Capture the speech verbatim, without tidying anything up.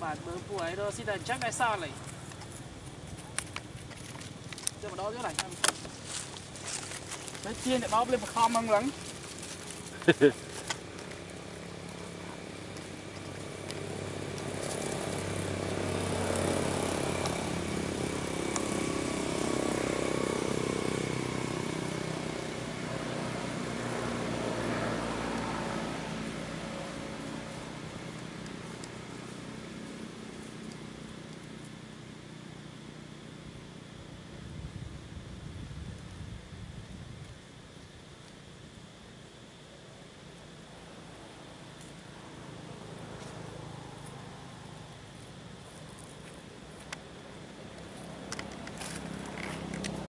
bản bớ phù ấy thôi, xin đàn chắc này sao này. Giờ mà đó dưới này. Đấy chiên để bóp lên một kho măng lắng.